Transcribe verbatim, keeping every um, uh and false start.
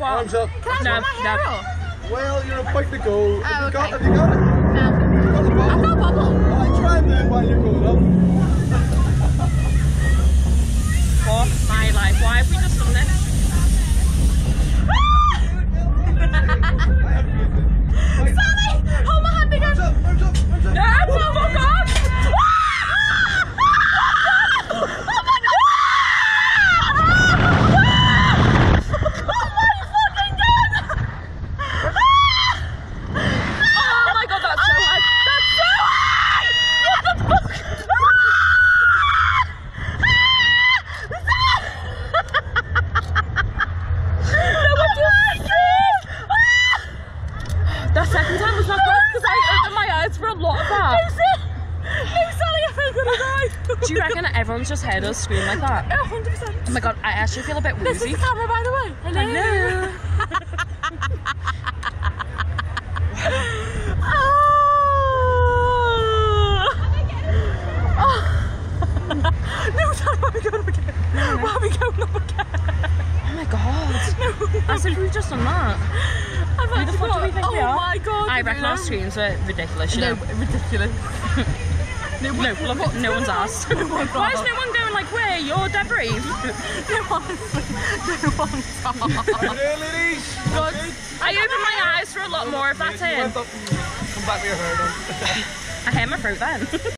What? Arms up. Can I no, my hair no. Well, you're a point to go. Have, oh, you, okay. got, have you got it? No. You got the ball? I've got a bubble. Right, try and move while you're going up. Oh, my life. Why have we just done this? That second time was not good because I opened my eyes for a lot of that. No, Sally, I think I'm gonna die. Do you reckon everyone's just heard us scream like that? Oh, one hundred percent. Oh my god, I actually feel a bit woozy. This is the camera, by the way. Hello. Hello. Oh. No, Sally, why are we going up again? No, no. Why are we going up again? Oh my god. No, no. I said, we've just done that. Who the fuck do we think oh we are? My god! I reckon our screams were ridiculous. You no, know? Ridiculous. no, no, look what no one's asked. No one's Why is no one going like, where you're Deborah? No one's. No one's asked. Look, I opened my eyes for a lot more if that's it. Come back with your hair on. I hit my throat then.